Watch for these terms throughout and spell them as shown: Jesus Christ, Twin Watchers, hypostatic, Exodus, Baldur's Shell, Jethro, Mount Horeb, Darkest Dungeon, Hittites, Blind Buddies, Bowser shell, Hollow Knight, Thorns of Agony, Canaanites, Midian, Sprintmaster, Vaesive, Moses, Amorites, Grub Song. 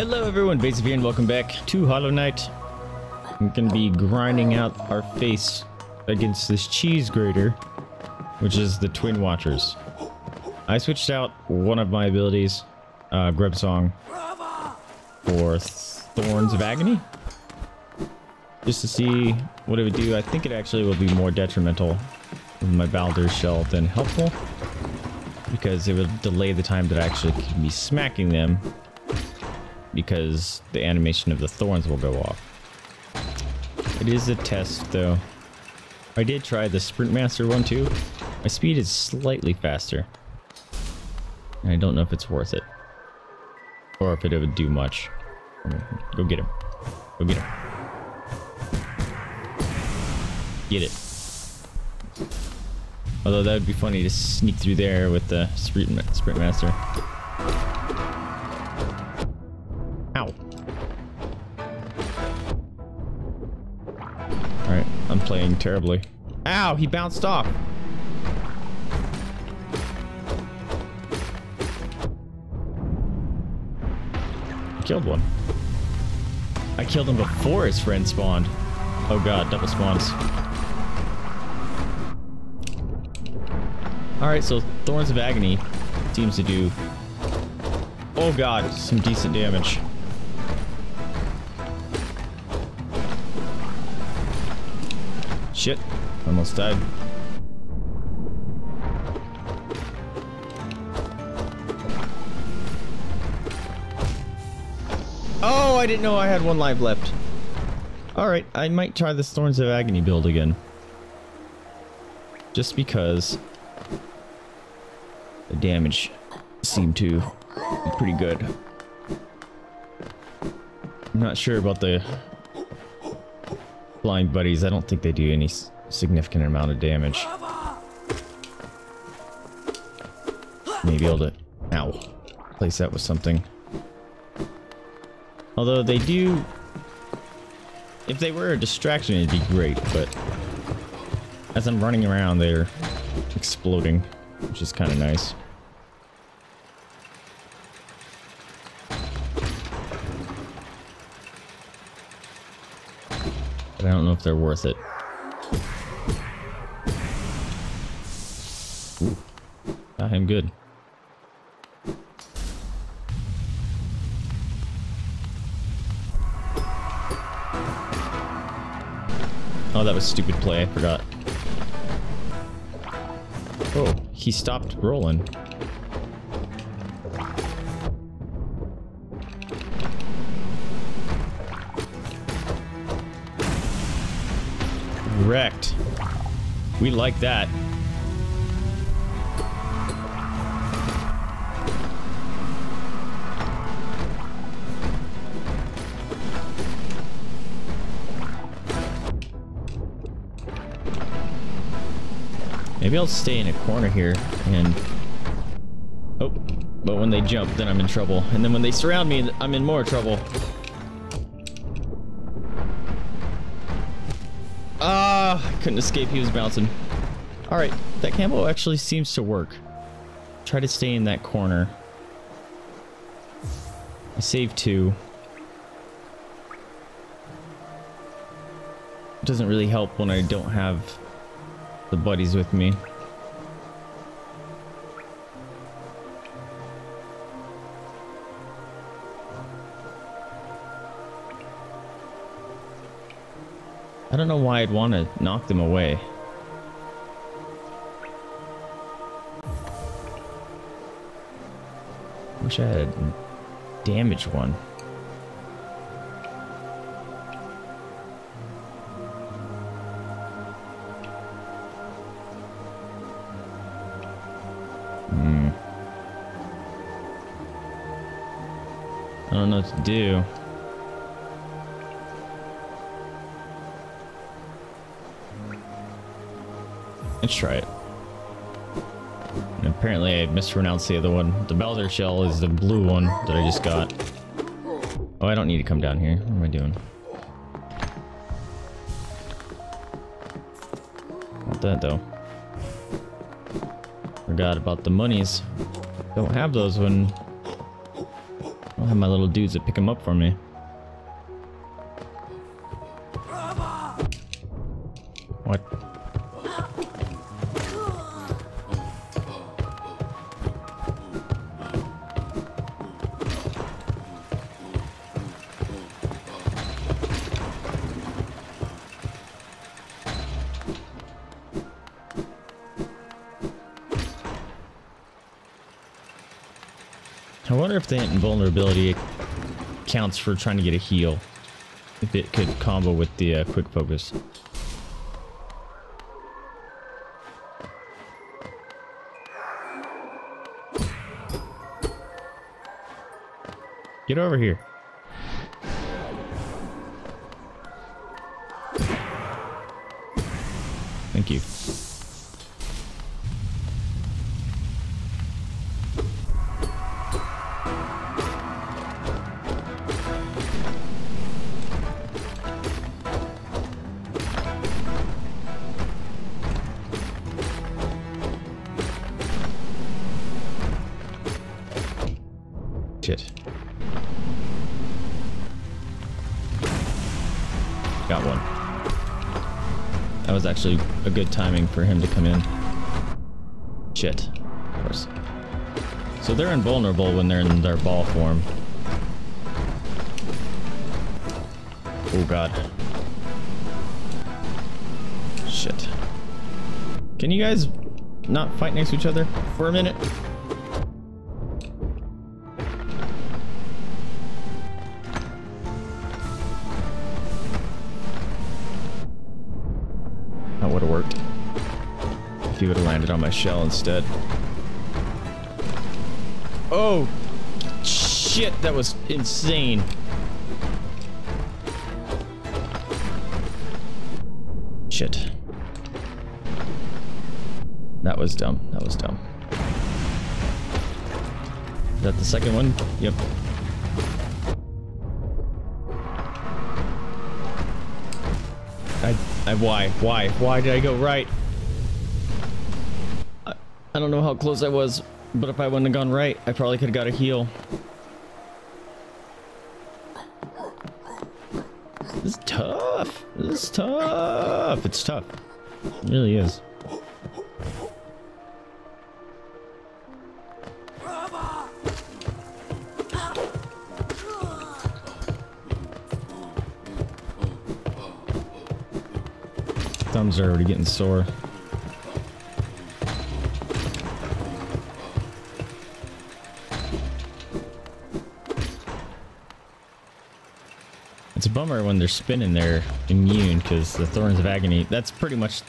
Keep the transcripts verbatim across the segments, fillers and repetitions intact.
Hello everyone, Vaesive here and welcome back to Hollow Knight. I'm gonna be grinding out our face against this cheese grater, which is the Twin Watchers. I switched out one of my abilities, uh, Grub Song, for Thorns of Agony, just to see what it would do. I think it actually will be more detrimental with my Baldur's Shell than helpful, because it would delay the time that I actually can be smacking them, because the animation of the thorns will go off. It is a test though. I did try the Sprintmaster one too. My speed is slightly faster, and I don't know if it's worth it or if it would do much. Go get him. Go get him. Get it. Although that would be funny to sneak through there with the Sprintmaster. Playing terribly. Ow, he bounced off. I killed one. I killed him before his friend spawned. Oh god, double spawns. Alright, so Thorns of Agony seems to do, oh god, some decent damage. Shit, almost died. Oh, I didn't know I had one life left. Alright, I might try this Thorns of Agony build again. Just because the damage seemed to be pretty good. I'm not sure about the Blind Buddies. I don't think they do any significant amount of damage. Maybe I'll to, ow, place that with something. Although they do, if they were a distraction, it'd be great, but as I'm running around, they're exploding, which is kind of nice. I don't know if they're worth it. Ooh, got him good. Oh, that was stupid play. I forgot. Oh, he stopped rolling. Correct. We like that. Maybe I'll stay in a corner here and, oh, but when they jump, then I'm in trouble. And then when they surround me, I'm in more trouble. Ah, uh, I couldn't escape. He was bouncing. All right, that combo actually seems to work. Try to stay in that corner. I saved two. It doesn't really help when I don't have the buddies with me. I don't know why I'd want to knock them away. Wish I had a damaged one. Hmm. I don't know what to do. Let's try it. And apparently I mispronounced the other one. The Bowser shell is the blue one that I just got. Oh, I don't need to come down here. What am I doing? Not that though. Forgot about the monies. Don't have those when I don't have my little dudes that pick them up for me. What? I wonder if the invulnerability counts for trying to get a heal. If it could combo with the uh, quick focus. Get over here. Thank you. Actually a good timing for him to come in. Shit. Of course. So they're invulnerable when they're in their ball form. Oh god. Shit. Can you guys not fight next to each other for a minute? He would have landed on my shell instead. Oh shit, that was insane. Shit. That was dumb. That was dumb. Is that the second one? Yep. I, I why? Why? Why did I go right? I don't know how close I was, but if I wouldn't have gone right, I probably could have got a heal. This is tough. This is tough. It's tough. It really is. Thumbs are already getting sore. Bummer when they're spinning, they're immune because the Thorns of Agony, that's pretty much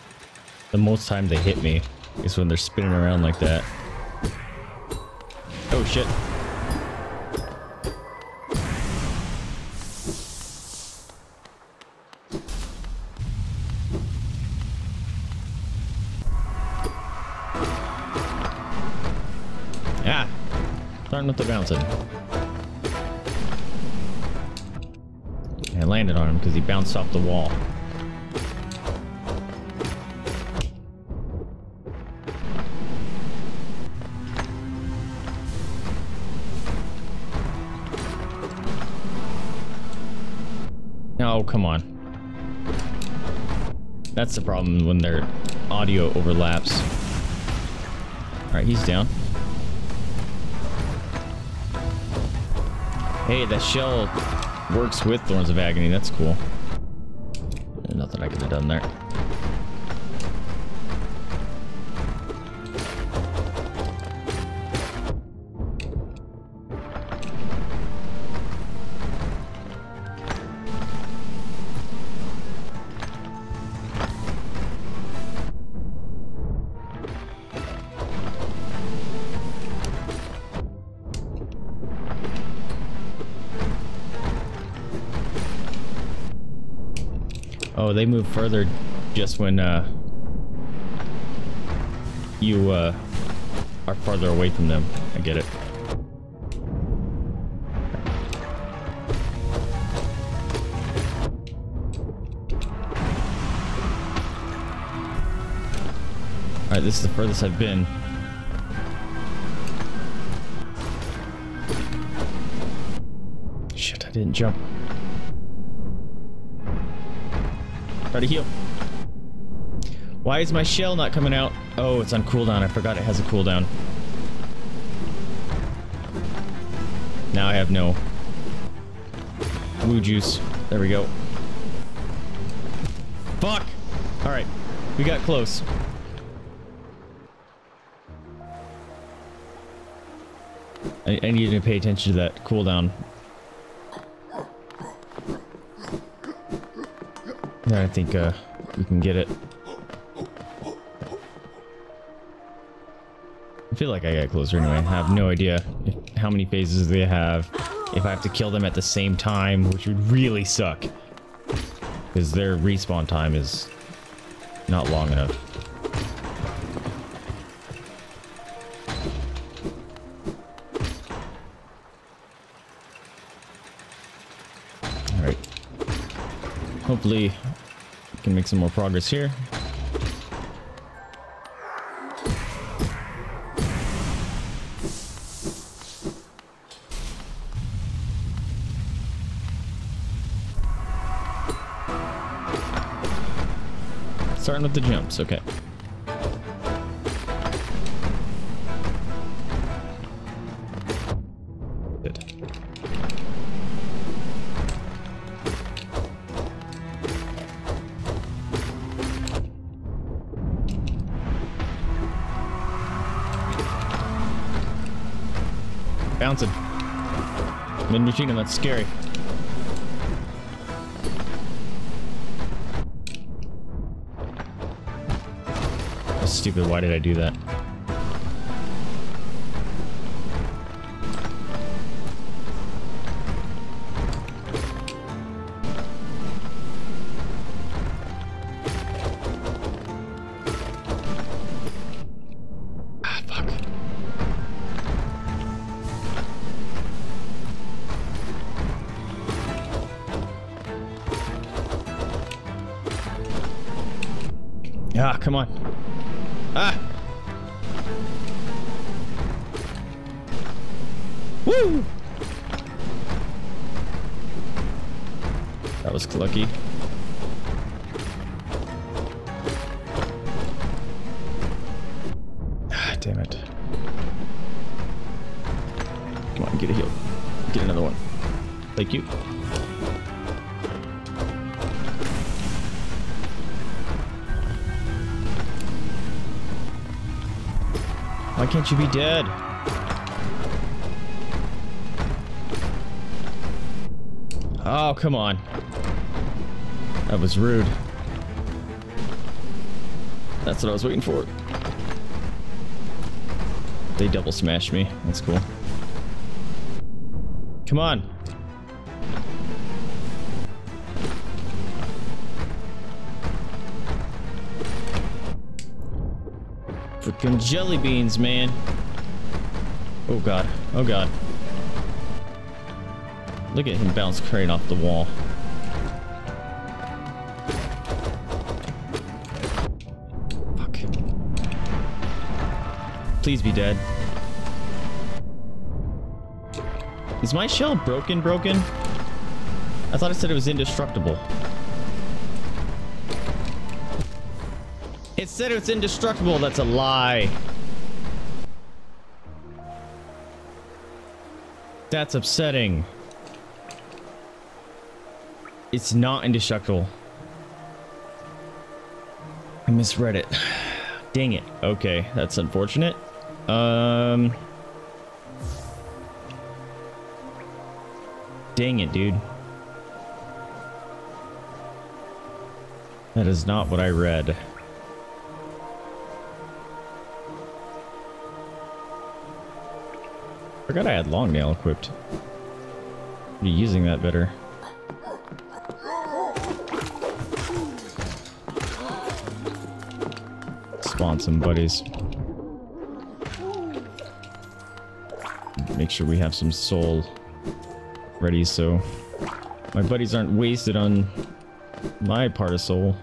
the most time they hit me is when they're spinning around like that. Oh shit. Ah, starting with the bouncing. Landed on him because he bounced off the wall. Oh, come on. That's the problem when their audio overlaps. All right, he's down. Hey, that shell works with Thorns of Agony, that's cool. Nothing I could have done there. Oh, they move further just when uh, you uh, are farther away from them. I get it. Alright, this is the furthest I've been. didn't jump. Try to heal. Why is my shell not coming out? Oh, it's on cooldown. I forgot it has a cooldown. Now I have no blue juice. There we go. Fuck! Alright, we got close. I, I need to pay attention to that cooldown. I think uh, we can get it. I feel like I got closer anyway. I have no idea if, how many phases they have. If I have to kill them at the same time, which would really suck. Because their respawn time is not long enough. Alright. Hopefully we can make some more progress here. Starting with the jumps, okay. Good. Bouncing. Mid-machine gun, that's scary. Stupid, why did I do that? Ah, fuck. Ah, come on. Ah! Woo! That was clucky. Ah, damn it. Come on, get a heal. Get another one. Thank you. Why can't you be dead? Oh, come on. That was rude. That's what I was waiting for. They double smashed me. That's cool. Come on. Freaking jelly beans, man. Oh god. Oh god. Look at him bounce crane off the wall. Fuck. Please be dead. Is my shell broken broken? I thought I said it was indestructible. It said it's indestructible. That's a lie. That's upsetting. It's not indestructible. I misread it. Dang it. Okay, that's unfortunate. Um. Dang it, dude. That is not what I read. I forgot I had long nail equipped. I'd be using that better. Spawn some buddies. Make sure we have some soul ready so my buddies aren't wasted on my part of soul.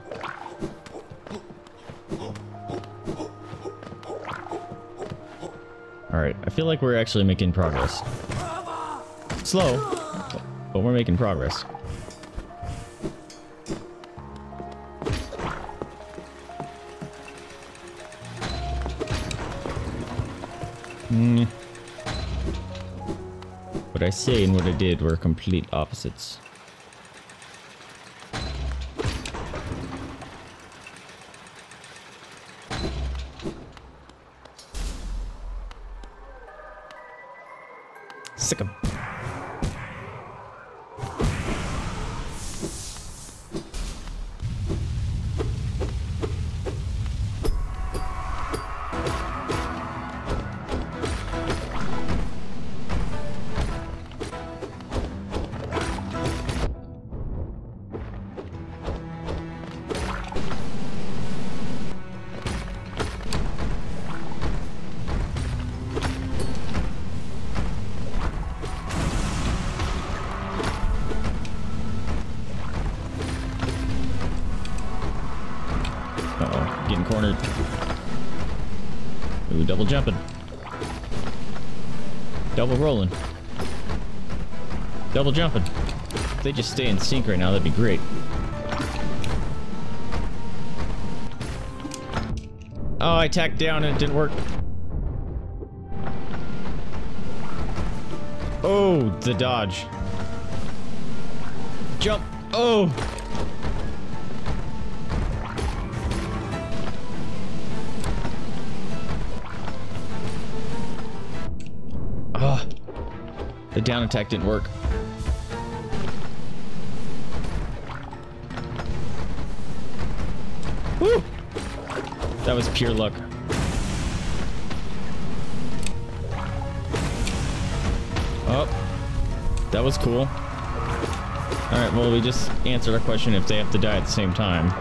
Alright, I feel like we're actually making progress. Slow. Oh, but we're making progress. Hmm. What I say and what I did were complete opposites. Sick 'em. Jumping, double rolling, double jumping. If they just stay in sync right now, that'd be great. Oh, I tacked down and it didn't work. Oh, the dodge. Jump. Oh. The down attack didn't work. Woo! That was pure luck. Oh, that was cool. Alright, well, we just answered our question if they have to die at the same time.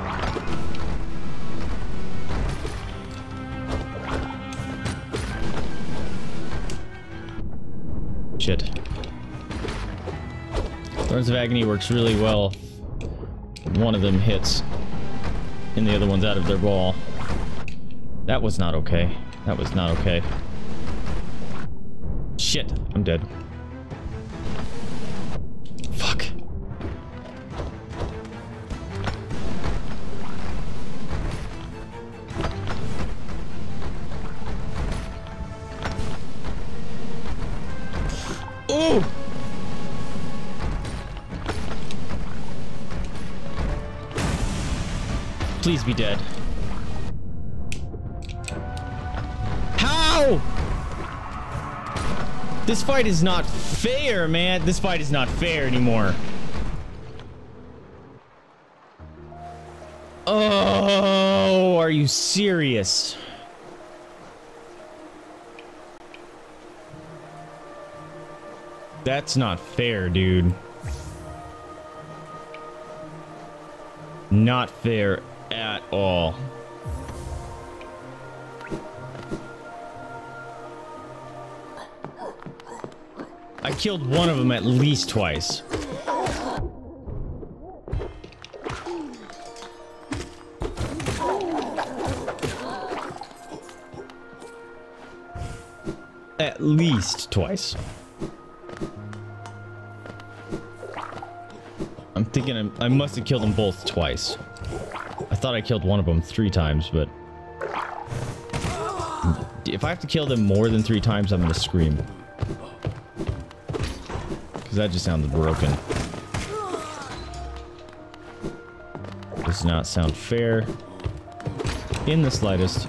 Shit. Thorns of Agony works really well. One of them hits and the other one's out of their ball. That was not okay. That was not okay. Shit, I'm dead. Fuck. Ooh! Please be dead. How? This fight is not fair, man. This fight is not fair anymore. Oh, are you serious? That's not fair, dude. Not fair at all. I killed one of them at least twice. At least twice. I'm thinking I'm, I must have killed them both twice. I thought I killed one of them three times, but if I have to kill them more than three times, I'm gonna scream. Because that just sounded broken. Does not sound fair in the slightest.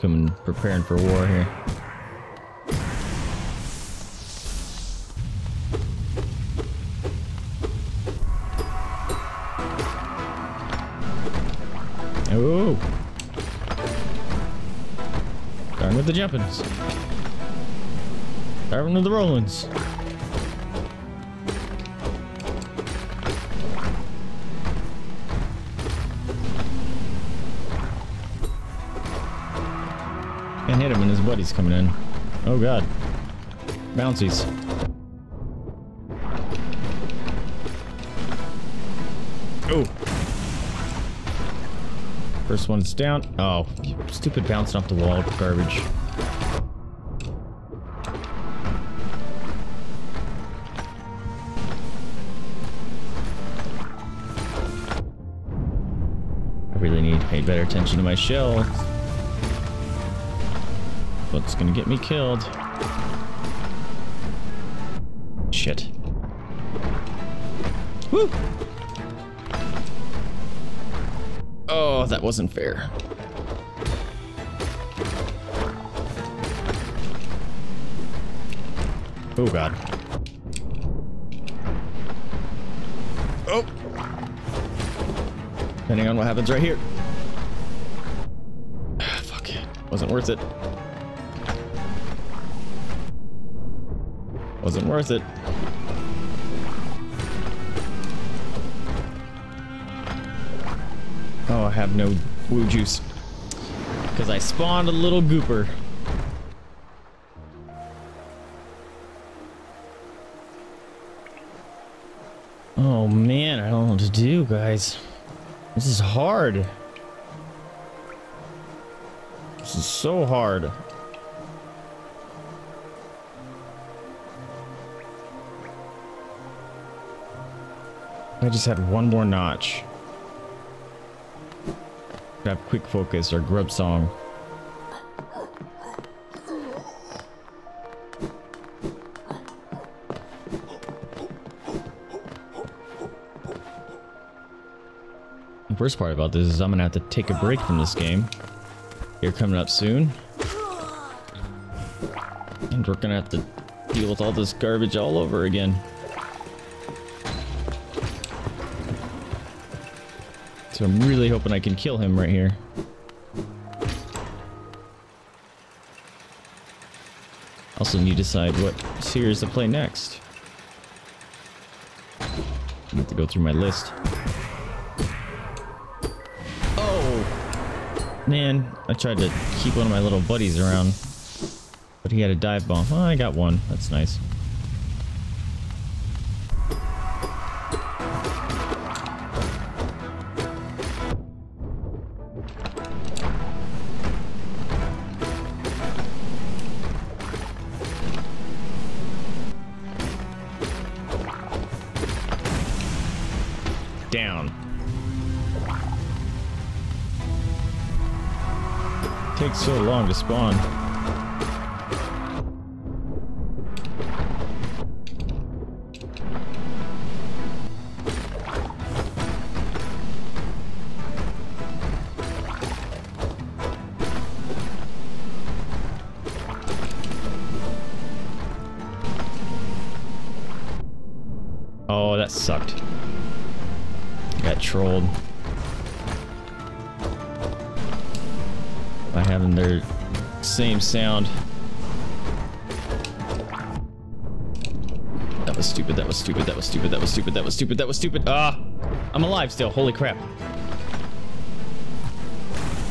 Coming, preparing for war here. Oh, starting with the jumpins, starting with the rollins. Hit him and his buddies coming in. Oh god. Bouncies. Oh. First one's down. Oh, stupid bouncing off the wall. Garbage. I really need to pay better attention to my shell. What's gonna get me killed? Shit. Woo! Oh, that wasn't fair. Oh, God. Oh! Depending on what happens right here. Ah, fuck it. Wasn't worth it. Wasn't worth it. Oh, I have no woo juice. Because I spawned a little gooper. Oh man, I don't know what to do, guys. This is hard. This is so hard. I just had one more notch. Grab Quick Focus or Grub Song. The worst part about this is I'm gonna have to take a break from this game. You're coming up soon. And we're gonna have to deal with all this garbage all over again. So I'm really hoping I can kill him right here. Also need to decide what series to play next. I need to go through my list. Oh! Man, I tried to keep one of my little buddies around. But he had a dive bomb. Oh, I got one. That's nice. So long to spawn. Oh, that sucked. Got trolled. By having their same sound. That was stupid, that was stupid, that was stupid, that was stupid, that was stupid, that was stupid. Ah! I'm alive still, holy crap.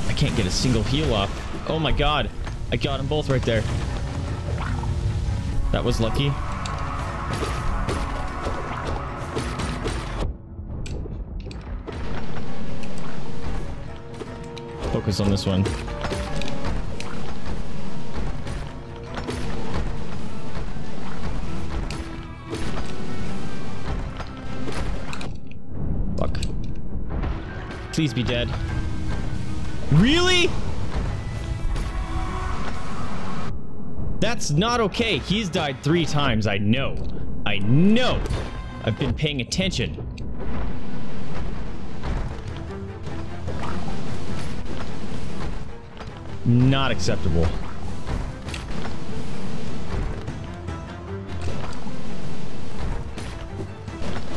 I can't get a single heal off. Oh my god. I got them both right there. That was lucky. Focus on this one. Please be dead. Really? That's not okay. He's died three times. I know. I know. I've been paying attention. Not acceptable.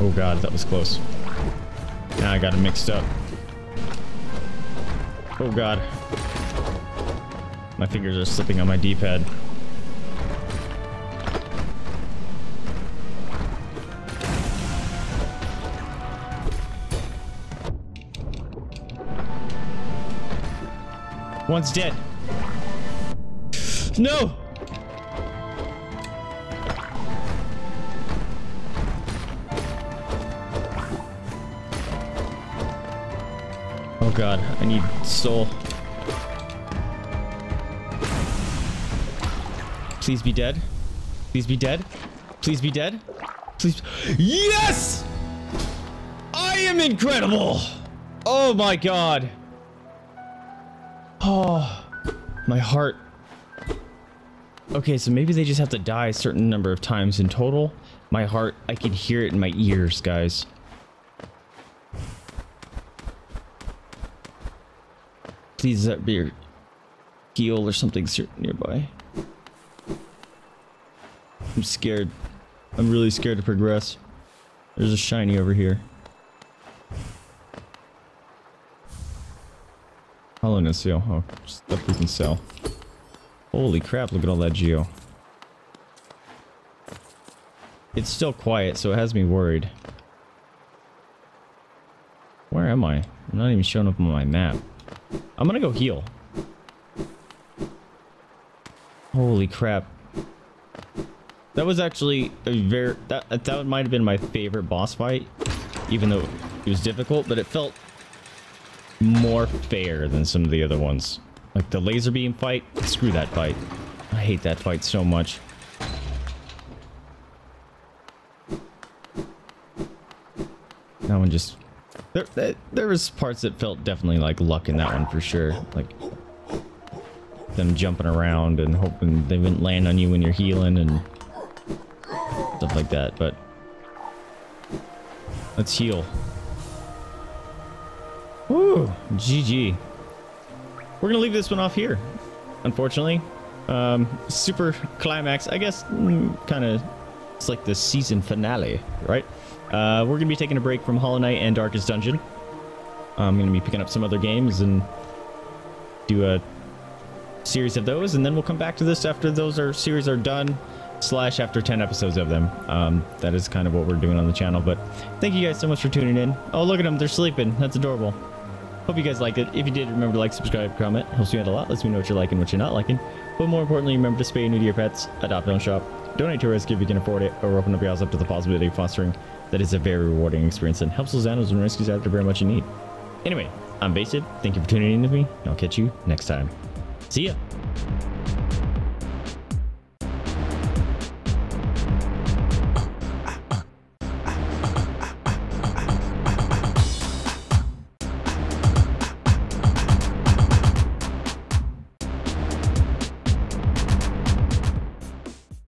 Oh god, that was close. Now I got it mixed up. Oh god. My fingers are slipping on my D-pad. One's dead. No! Oh god, I need soul. Please be dead. Please be dead. Please be dead. Please. Yes! I am incredible! Oh my god. Oh, my heart. Okay, so maybe they just have to die a certain number of times in total. My heart, I can hear it in my ears, guys. Please that be your heel or something nearby. I'm scared. I'm really scared to progress. There's a shiny over here. Hollowness seal. Oh, stuff we can sell. Holy crap, look at all that geo. It's still quiet, so it has me worried. Where am I? I'm not even showing up on my map. I'm gonna go heal. Holy crap. That was actually a very... That, that might have been my favorite boss fight. Even though it was difficult, but it felt more fair than some of the other ones. Like the laser beam fight. Screw that fight. I hate that fight so much. That one just... There, there, there was parts that felt definitely like luck in that one for sure. Like them jumping around and hoping they wouldn't land on you when you're healing and stuff like that. But let's heal. Woo! G G. We're gonna leave this one off here, unfortunately. Um, super climax, I guess. Kind of, it's like the season finale, right? Uh, we're going to be taking a break from Hollow Knight and Darkest Dungeon. I'm going to be picking up some other games and do a series of those. And then we'll come back to this after those are series are done, slash after ten episodes of them. Um, that is kind of what we're doing on the channel. But thank you guys so much for tuning in. Oh, look at them. They're sleeping. That's adorable. Hope you guys liked it. If you did, remember to like, subscribe, comment. Helps me out a lot. Lets me know what you're liking, what you're not liking. But more importantly, remember to spay and neuter your pets, adopt, don't shop, donate to a rescue if you can afford it, or open up your eyes up to the possibility of fostering. That is a very rewarding experience and helps those animals and rescues out there very much you need. Anyway, I'm Vaesive. Thank you for tuning in with me, and I'll catch you next time. See ya!